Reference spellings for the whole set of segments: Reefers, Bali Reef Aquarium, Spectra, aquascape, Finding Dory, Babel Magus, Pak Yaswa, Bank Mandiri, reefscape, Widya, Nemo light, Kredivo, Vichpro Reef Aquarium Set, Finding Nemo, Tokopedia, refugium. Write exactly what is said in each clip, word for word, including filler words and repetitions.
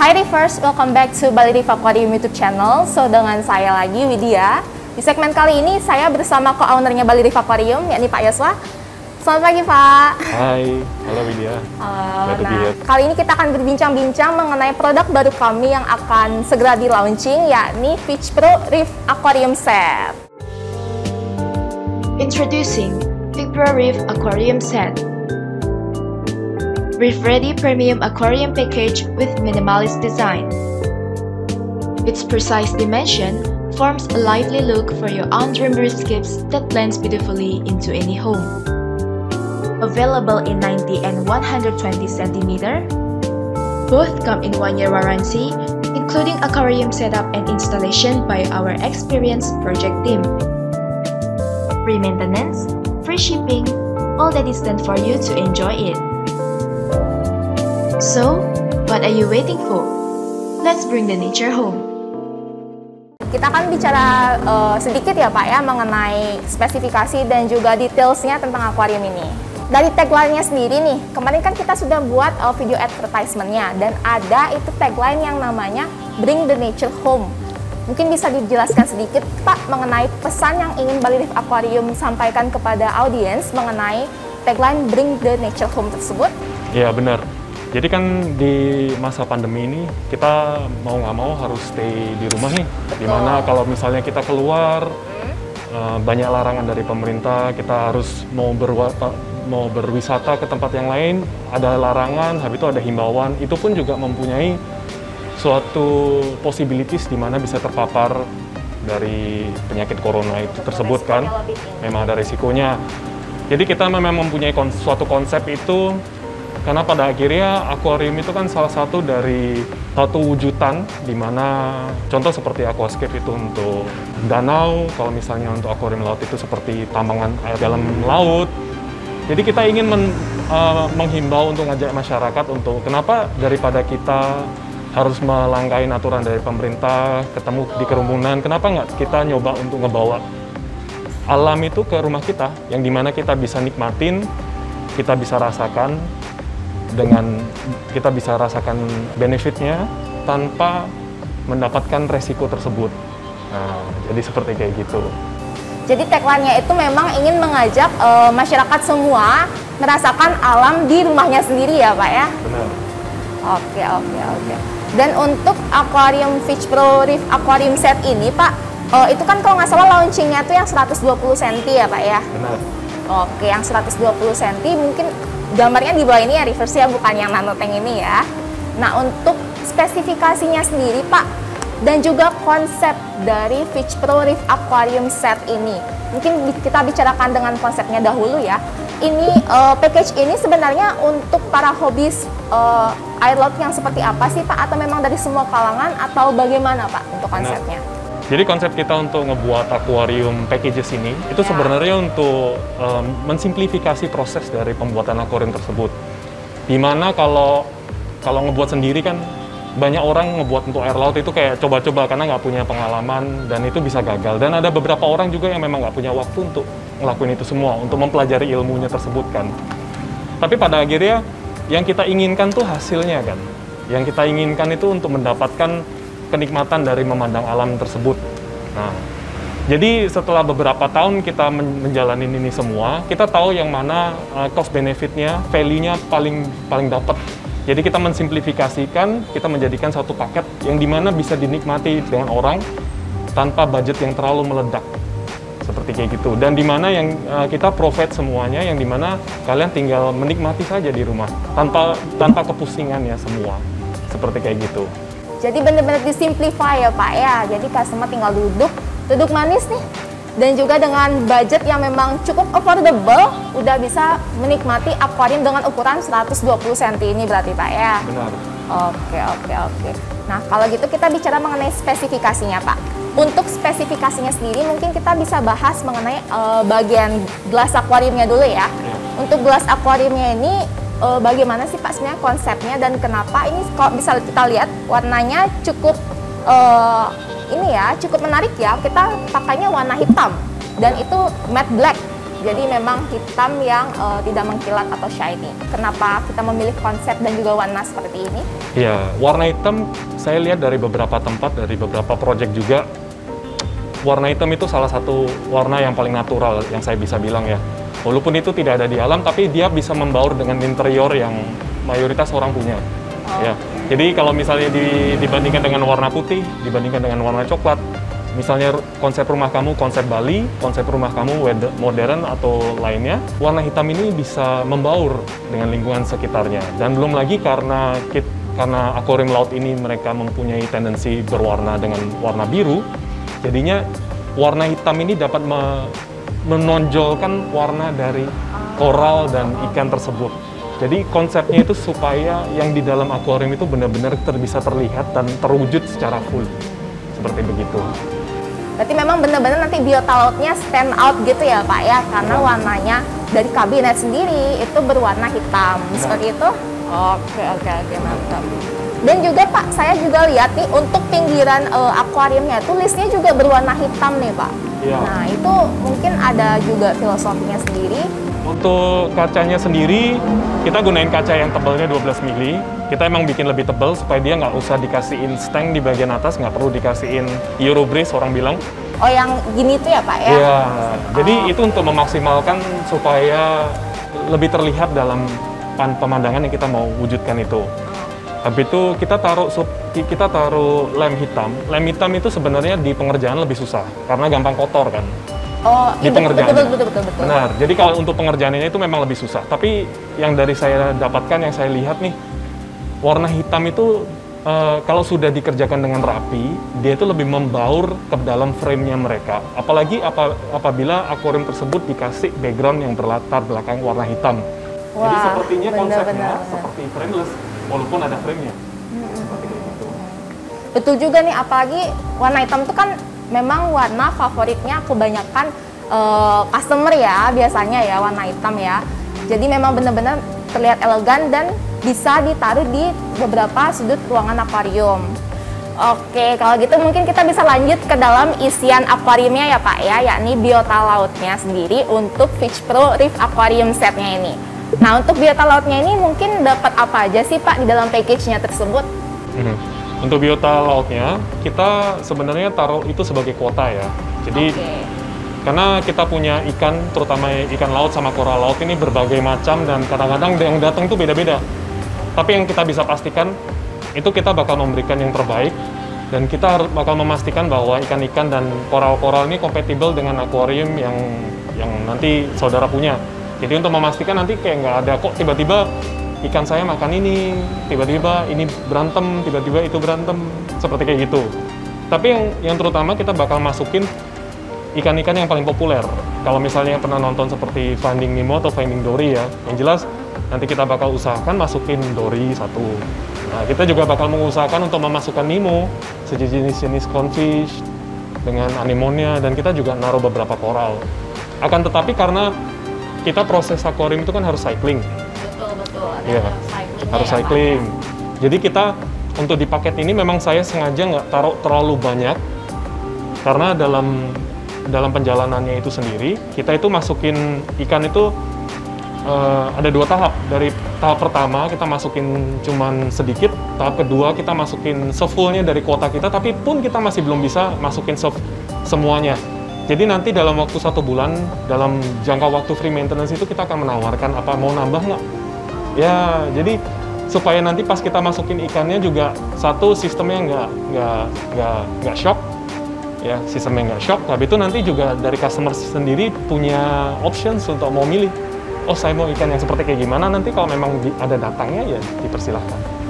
Hi Reefers, welcome back to Bali Reef Aquarium YouTube channel. So, dengan saya lagi, Widya. Di segmen kali ini, saya bersama co-ownernya Bali Reef Aquarium, yakni Pak Yaswa. Selamat pagi, Pak. Hai, halo Widya. Uh, nah, kali ini kita akan berbincang-bincang mengenai produk baru kami yang akan segera di-launching, yakni Vichpro Reef Aquarium Set. Introducing Vichpro Reef Aquarium Set. Reef Ready Premium Aquarium Package with Minimalist Design. Its precise dimension forms a lively look for your own dream reefscapes that blends beautifully into any home. Available in ninety and one hundred twenty centimeters, both come in one year warranty, including aquarium setup and installation by our experienced project team. Free maintenance, free shipping, all that is done for you to enjoy it. So, what are you waiting for? Let's bring the nature home. Kita akan bicara uh, sedikit ya Pak ya mengenai spesifikasi dan juga detailsnya tentang akuarium ini. Dari tagline-nya sendiri nih, kemarin kan kita sudah buat uh, video advertisement-nya dan ada itu tagline yang namanya Bring the Nature Home. Mungkin bisa dijelaskan sedikit Pak mengenai pesan yang ingin Bali Reef Aquarium sampaikan kepada audiens mengenai tagline Bring the Nature Home tersebut? Ya benar. Jadi kan di masa pandemi ini kita mau nggak mau harus stay di rumah nih. Dimana kalau misalnya kita keluar hmm. banyak larangan dari pemerintah, kita harus mau berwata, mau berwisata ke tempat yang lain ada larangan, habis itu ada himbauan. Itu pun juga mempunyai suatu possibilities di mana bisa terpapar dari penyakit corona itu tersebut kan. Memang ada resikonya. Jadi kita memang mempunyai suatu konsep itu. Karena pada akhirnya akuarium itu kan salah satu dari satu wujudan di mana contoh seperti aquascape itu untuk danau, kalau misalnya untuk akuarium laut itu seperti tambangan air dalam laut. Jadi kita ingin men, uh, menghimbau untuk ngajak masyarakat untuk kenapa daripada kita harus melangkahi aturan dari pemerintah, ketemu di kerumunan, kenapa nggak kita nyoba untuk ngebawa alam itu ke rumah kita, yang dimana kita bisa nikmatin, kita bisa rasakan, dengan kita bisa rasakan benefitnya tanpa mendapatkan resiko tersebut. Nah, jadi seperti kayak gitu. Jadi tagline-nya itu memang ingin mengajak e, masyarakat semua merasakan alam di rumahnya sendiri ya Pak ya? Benar. Oke, oke, oke. Dan untuk akuarium Vichpro Reef Aquarium Set ini Pak, e, itu kan kalau nggak salah launching-nya tuh yang seratus dua puluh sentimeter ya Pak ya? Benar. Oke, yang seratus dua puluh sentimeter mungkin gambarnya di bawah ini ya, reverse ya, bukan yang nanotank ini ya. Nah, untuk spesifikasinya sendiri, Pak, dan juga konsep dari Vichpro Reef Aquarium Set ini. Mungkin kita bicarakan dengan konsepnya dahulu ya. Ini, uh, package ini sebenarnya untuk para hobis uh, air laut yang seperti apa sih, Pak? Atau memang dari semua kalangan, atau bagaimana, Pak, untuk konsepnya? Nah. Jadi konsep kita untuk ngebuat akuarium packages ini itu ya. Sebenarnya untuk um, mensimplifikasi proses dari pembuatan akuarium tersebut. Dimana kalau kalau ngebuat sendiri kan banyak orang ngebuat untuk air laut itu kayak coba-coba karena nggak punya pengalaman dan itu bisa gagal. Dan ada beberapa orang juga yang memang nggak punya waktu untuk ngelakuin itu semua, untuk mempelajari ilmunya tersebut kan. Tapi pada akhirnya yang kita inginkan tuh hasilnya kan. Yang kita inginkan itu untuk mendapatkan kenikmatan dari memandang alam tersebut. Nah, jadi setelah beberapa tahun kita men menjalani ini semua, kita tahu yang mana uh, cost benefitnya, value-nya paling paling dapat. Jadi kita mensimplifikasikan, kita menjadikan satu paket yang dimana bisa dinikmati dengan orang tanpa budget yang terlalu meledak, seperti kayak gitu. Dan dimana yang uh, kita provide semuanya, yang dimana kalian tinggal menikmati saja di rumah tanpa tanpa kepusingan ya semua, seperti kayak gitu. Jadi benar-benar disimplify ya Pak ya, jadi customer tinggal duduk, duduk manis nih. Dan juga dengan budget yang memang cukup affordable, udah bisa menikmati akuarium dengan ukuran seratus dua puluh sentimeter ini berarti Pak ya? Benar. Oke, oke, oke. Nah kalau gitu kita bicara mengenai spesifikasinya Pak. Untuk spesifikasinya sendiri mungkin kita bisa bahas mengenai uh, bagian gelas akuariumnya dulu ya. Untuk gelas akuariumnya ini, Uh, bagaimana sih Pak sebenarnya konsepnya dan kenapa ini kalau bisa kita lihat warnanya cukup uh, ini ya cukup menarik ya, kita pakainya warna hitam dan itu matte black. Jadi memang hitam yang uh, tidak mengkilat atau shiny. Kenapa kita memilih konsep dan juga warna seperti ini? Ya, warna hitam saya lihat dari beberapa tempat, dari beberapa project juga. Warna hitam itu salah satu warna yang paling natural yang saya bisa bilang ya. Walaupun itu tidak ada di alam, tapi dia bisa membaur dengan interior yang mayoritas orang punya. Oh. Ya. Jadi kalau misalnya di, dibandingkan dengan warna putih, dibandingkan dengan warna coklat, misalnya konsep rumah kamu konsep Bali, konsep rumah kamu modern atau lainnya, warna hitam ini bisa membaur dengan lingkungan sekitarnya. Dan belum lagi karena kita, karena akuarium laut ini mereka mempunyai tendensi berwarna dengan warna biru, jadinya warna hitam ini dapat me menonjolkan warna dari koral dan ikan tersebut. Jadi konsepnya itu supaya yang di dalam akuarium itu benar-benar ter bisa terlihat dan terwujud secara full. Seperti begitu. Berarti memang benar-benar nanti biota lautnya stand out gitu ya Pak ya, karena ya. warnanya dari kabinet sendiri itu berwarna hitam. Ya. Seperti itu? Oke, oke, oke, mantap. Dan juga Pak, saya juga lihat nih untuk pinggiran uh, akuariumnya itu listnya juga berwarna hitam nih Pak. Ya. Nah, itu mungkin ada juga filosofinya sendiri. Untuk kacanya sendiri, kita gunain kaca yang tebalnya dua belas mili. Kita emang bikin lebih tebal supaya dia nggak usah dikasihin stang di bagian atas, nggak perlu dikasihin Eurobreeze orang bilang. Oh, yang gini tuh ya Pak ya? Iya, oh. Jadi itu untuk memaksimalkan supaya lebih terlihat dalam pemandangan yang kita mau wujudkan itu. Habis itu kita taruh sub, kita taruh lem hitam. Lem hitam itu sebenarnya di pengerjaan lebih susah karena gampang kotor kan. Oh, di pengerjaan. Betul, betul, betul, betul. Benar. Jadi kalau untuk pengerjaannya itu memang lebih susah. Tapi yang dari saya dapatkan, yang saya lihat nih, warna hitam itu uh, kalau sudah dikerjakan dengan rapi, dia itu lebih membaur ke dalam frame-nya mereka. Apalagi apa, apabila akuarium tersebut dikasih background yang berlatar belakang warna hitam. Wah, jadi sepertinya bener, konsepnya bener, bener. seperti frameless. Walaupun ada frame-nya, hmm. seperti itu. Betul juga nih, apalagi warna hitam itu kan memang warna favoritnya kebanyakan uh, customer ya, biasanya ya warna hitam ya. Jadi memang benar-benar terlihat elegan dan bisa ditaruh di beberapa sudut ruangan akuarium. Oke, kalau gitu mungkin kita bisa lanjut ke dalam isian akuariumnya ya Pak ya, yakni biota lautnya sendiri untuk Vichpro Reef Aquarium Set-nya ini. Nah, untuk biota lautnya ini mungkin dapat apa aja sih Pak di dalam package-nya tersebut? Hmm. Untuk biota lautnya, kita sebenarnya taruh itu sebagai kuota ya. Jadi, okay. karena kita punya ikan, terutama ikan laut sama koral laut ini berbagai macam dan kadang-kadang yang datang itu beda-beda. Tapi yang kita bisa pastikan, itu kita bakal memberikan yang terbaik. Dan kita bakal memastikan bahwa ikan-ikan dan koral-koral ini kompatibel dengan akuarium yang, yang nanti saudara punya. Jadi untuk memastikan nanti kayak nggak ada kok tiba-tiba ikan saya makan ini, tiba-tiba ini berantem, tiba-tiba itu berantem, seperti kayak gitu. Tapi yang, yang terutama kita bakal masukin ikan-ikan yang paling populer. Kalau misalnya yang pernah nonton seperti Finding Nemo atau Finding Dory ya, yang jelas nanti kita bakal usahakan masukin Dory satu. Nah, kita juga bakal mengusahakan untuk memasukkan Nemo, sejenis-jenis confish, dengan anemonia, dan kita juga naruh beberapa koral. Akan tetapi karena kita proses akuarium itu kan harus cycling. Betul, betul. Ada yeah. Harus cycling. Ya, jadi kita untuk di paket ini memang saya sengaja nggak taruh terlalu banyak karena dalam dalam perjalanannya itu sendiri kita itu masukin ikan itu uh, ada dua tahap. Dari tahap pertama kita masukin cuman sedikit. Tahap kedua kita masukin sefullnya dari kuota kita, tapi pun kita masih belum bisa masukin semuanya. Jadi nanti dalam waktu satu bulan, dalam jangka waktu free maintenance itu kita akan menawarkan apa mau nambah nggak? Ya, jadi supaya nanti pas kita masukin ikannya juga satu sistemnya nggak nggak nggak nggak shock, ya sistemnya nggak shock. Tapi itu nanti juga dari customer sendiri punya options untuk mau milih. Oh, saya mau ikan yang seperti kayak gimana? Nanti kalau memang ada datangnya ya dipersilahkan.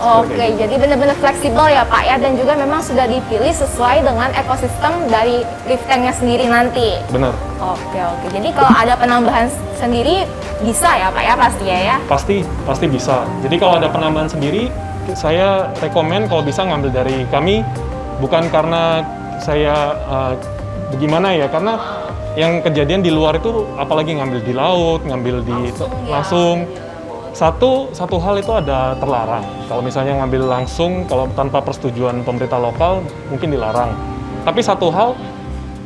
Oke, okay, jadi benar-benar fleksibel ya Pak ya, dan juga memang sudah dipilih sesuai dengan ekosistem dari reef tank-nya sendiri nanti. Benar. Oke, oke. Jadi kalau ada penambahan sendiri bisa ya Pak ya, pastinya ya? Pasti, pasti bisa. Jadi kalau ada penambahan sendiri, saya rekomen kalau bisa ngambil dari kami, bukan karena saya uh, gimana ya, karena yang kejadian di luar itu apalagi ngambil di laut, ngambil di langsung. Ya. langsung Satu, satu hal itu ada terlarang. Kalau misalnya ngambil langsung, kalau tanpa persetujuan pemerintah lokal, mungkin dilarang. Tapi satu hal,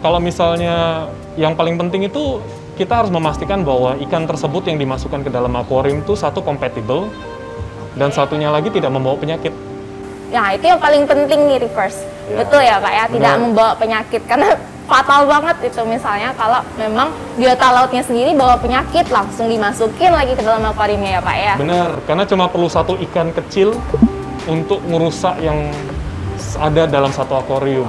kalau misalnya yang paling penting itu kita harus memastikan bahwa ikan tersebut yang dimasukkan ke dalam akuarium itu satu kompatibel dan satunya lagi tidak membawa penyakit. Ya, itu yang paling penting nih, reverse. Ya. Betul ya, Pak ya, tidak Benar. membawa penyakit karena fatal banget itu misalnya kalau memang biota lautnya sendiri bawa penyakit langsung dimasukin lagi ke dalam akuariumnya ya, Pak ya. Benar, karena cuma perlu satu ikan kecil untuk merusak yang ada dalam satu akuarium.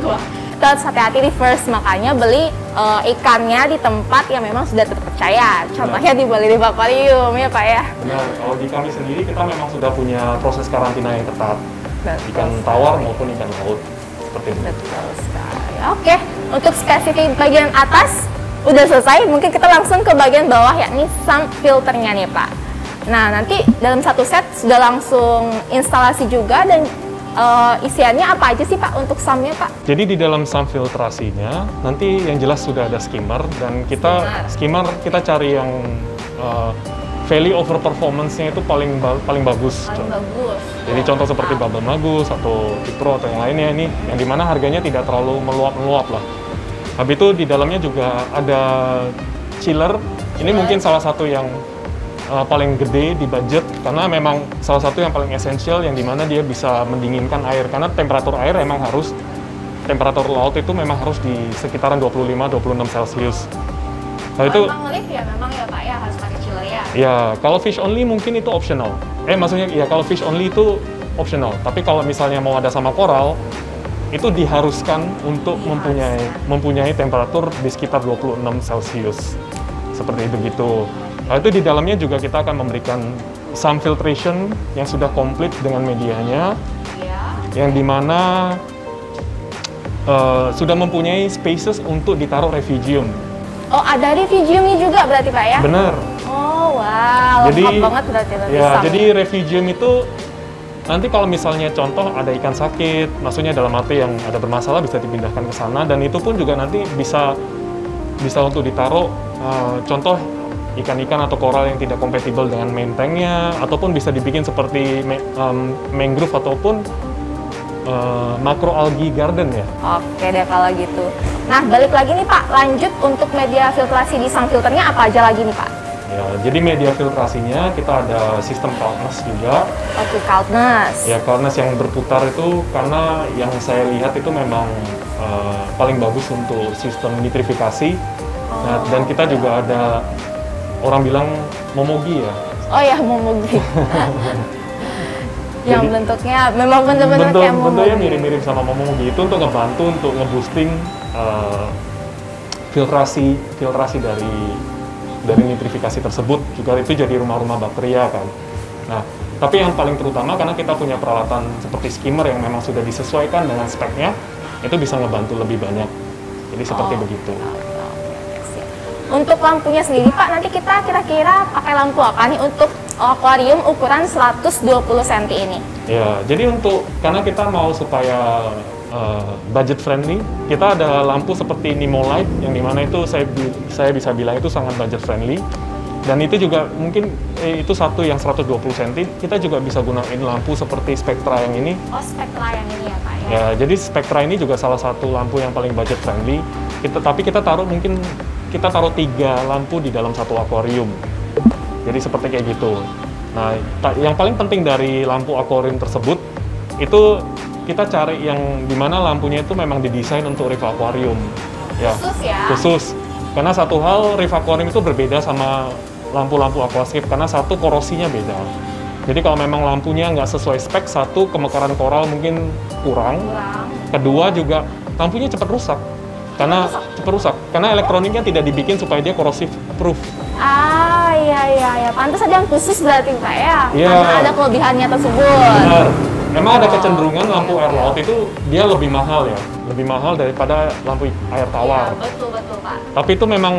Oh, terus hati-hati reverse, makanya beli uh, ikannya di tempat yang memang sudah terpercaya. Contohnya di Bali Reef Aquarium ya, Pak ya. Benar, kalau di kami sendiri kita memang sudah punya proses karantina yang ketat. Betul, ikan tawar sekali. Maupun ikan laut. Seperti itu. Betul sekali. Oke, untuk spesifik bagian atas udah selesai. Mungkin kita langsung ke bagian bawah yakni sump filternya nih, Pak. Nah, nanti dalam satu set sudah langsung instalasi juga dan uh, isiannya apa aja sih, Pak, untuk sumpnya, Pak? Jadi di dalam sump filtrasinya nanti yang jelas sudah ada skimmer dan kita skimmer, skimmer kita cari yang uh, value over performance-nya itu paling ba paling bagus. Paling bagus. Jadi contoh seperti Babel Magus atau Vichpro atau yang lainnya ini yang dimana harganya tidak terlalu meluap-meluap lah. Habis itu di dalamnya juga ada chiller. Ini yes. mungkin salah satu yang Uh, paling gede di budget karena memang salah satu yang paling esensial yang dimana dia bisa mendinginkan air karena temperatur air memang harus temperatur laut itu memang harus di sekitaran dua puluh lima sampai dua puluh enam Celsius. Nah, itu memang live ya memang ya Pak ya harus pakai chiller ya. Ya, kalau fish only mungkin itu optional. Eh maksudnya ya kalau fish only itu optional, tapi kalau misalnya mau ada sama koral itu diharuskan untuk diharuskan. mempunyai mempunyai temperatur di sekitar dua puluh enam Celsius. Seperti itu gitu. Nah, itu di dalamnya juga kita akan memberikan sump filtration yang sudah komplit dengan medianya, ya. yang dimana uh, sudah mempunyai spaces untuk ditaruh refugium. Oh, ada refugiumnya juga berarti, Pak ya? Benar. Oh, wow. Jadi, banget berarti, berarti ya, jadi refugium itu nanti kalau misalnya contoh ada ikan sakit, maksudnya dalam arti yang ada bermasalah bisa dipindahkan ke sana dan itu pun juga nanti bisa bisa untuk ditaruh uh, contoh ikan-ikan atau koral yang tidak kompatibel dengan main tanknya, ataupun bisa dibikin seperti um, mangrove ataupun uh, makro algae garden ya. Oke deh kalau gitu. Nah balik lagi nih Pak, lanjut untuk media filtrasi di sump filternya apa aja lagi nih Pak? Ya, jadi media filtrasinya kita ada sistem calmness juga. Oke, calmness. Ya calmness yang berputar itu karena yang saya lihat itu memang uh, paling bagus untuk sistem nitrifikasi. Oh, nah, dan kita okay. juga ada orang bilang momogi ya? Oh ya, momogi. Yang jadi, bentuknya memang benar-benar bentuk, kayak momogi. Bentuknya mirip-mirip sama momogi itu untuk ngebantu untuk ngeboosting uh, filtrasi filtrasi dari dari nitrifikasi tersebut. Juga itu jadi rumah-rumah bakteria kan. Nah, tapi yang paling terutama karena kita punya peralatan seperti skimmer yang memang sudah disesuaikan dengan speknya, itu bisa ngebantu lebih banyak. Jadi seperti oh. begitu. Untuk lampunya sendiri, Pak, nanti kita kira-kira pakai lampu apa nih untuk akuarium ukuran seratus dua puluh sentimeter ini? Ya, jadi untuk, karena kita mau supaya uh, budget friendly, kita ada lampu seperti Nemo light, yang dimana itu saya, saya bisa bilang itu sangat budget friendly. Dan itu juga mungkin, eh, itu satu yang seratus dua puluh sentimeter, kita juga bisa gunain lampu seperti Spectra yang ini. Oh, Spectra yang ini ya, Pak? Ya, ya jadi Spectra ini juga salah satu lampu yang paling budget friendly, kita, tapi kita taruh mungkin kita taruh tiga lampu di dalam satu akuarium. Jadi seperti kayak gitu. Nah, yang paling penting dari lampu akuarium tersebut itu kita cari yang dimana lampunya itu memang didesain untuk reef akuarium. Ya, khusus ya. Khusus. Karena satu hal reef akuarium itu berbeda sama lampu-lampu aquascape karena satu korosinya beda. Jadi kalau memang lampunya nggak sesuai spek, satu kemekaran koral mungkin kurang. kurang. Kedua juga lampunya cepat rusak. Karena cepat rusak, karena elektroniknya tidak dibikin supaya dia korosif proof. Ah, iya, iya, iya. Pantas ada yang khusus berarti, Pak, ya? Yeah. Karena ada kelebihannya tersebut. Benar. Memang oh, ada kecenderungan okay, lampu okay. air laut itu dia lebih mahal ya. Lebih mahal daripada lampu air tawar. Iya, betul, betul, Pak. Tapi itu memang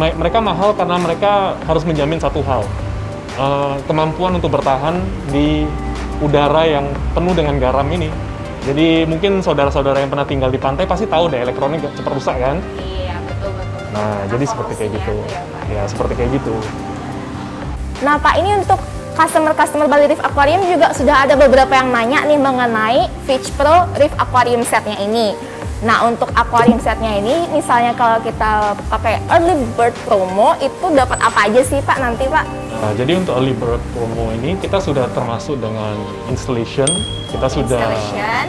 mereka mahal karena mereka harus menjamin satu hal. Uh, kemampuan untuk bertahan di udara yang penuh dengan garam ini. Jadi mungkin saudara-saudara yang pernah tinggal di pantai pasti tahu deh elektronik cepat rusak kan? Iya betul betul. betul. Nah, nah jadi seperti kayak gitu. Ya, ya seperti kayak gitu. Nah Pak ini untuk customer-customer Bali Reef Aquarium juga sudah ada beberapa yang nanya nih mengenai Vichpro Reef Aquarium setnya ini. Nah, untuk aquarium setnya ini, misalnya kalau kita pakai early bird promo, itu dapat apa aja sih Pak nanti Pak? Nah, jadi untuk early bird promo ini kita sudah termasuk dengan installation, kita sudah installation.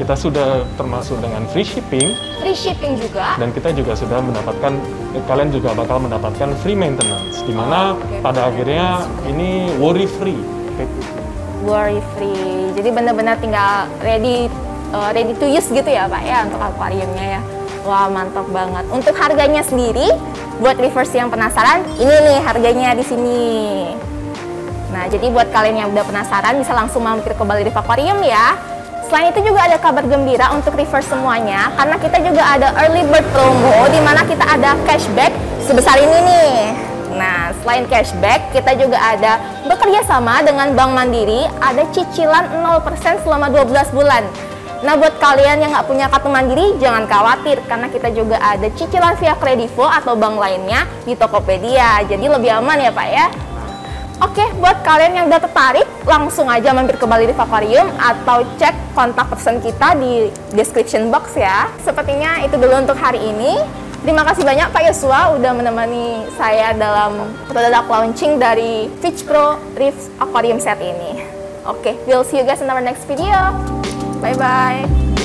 kita sudah termasuk dengan free shipping, free shipping juga, dan kita juga sudah mendapatkan, kalian juga bakal mendapatkan free maintenance, dimana oh, okay. pada akhirnya ini worry free, worry free, jadi benar-benar tinggal ready. Uh, ready to use gitu ya Pak ya untuk akuariumnya ya. Wah, mantap banget. Untuk harganya sendiri, buat reviewers yang penasaran, ini nih harganya di sini. Nah, jadi buat kalian yang udah penasaran bisa langsung mampir ke Bali Reef Aquarium ya. Selain itu juga ada kabar gembira untuk reviewers semuanya, karena kita juga ada early bird promo di mana kita ada cashback sebesar ini nih. Nah, selain cashback, kita juga ada bekerja sama dengan Bank Mandiri, ada cicilan nol persen selama dua belas bulan. Nah, buat kalian yang nggak punya kartu Mandiri, jangan khawatir, karena kita juga ada cicilan via Kredivo atau bank lainnya di Tokopedia. Jadi lebih aman ya Pak ya. Oke, buat kalian yang udah tertarik, langsung aja mampir ke Bali Reef Aquarium atau cek kontak person kita di description box ya. Sepertinya itu dulu untuk hari ini. Terima kasih banyak Pak Yaswa udah menemani saya dalam produk launching dari Vichpro Reef Aquarium Set ini. Oke, we'll see you guys in our next video. Bye-bye.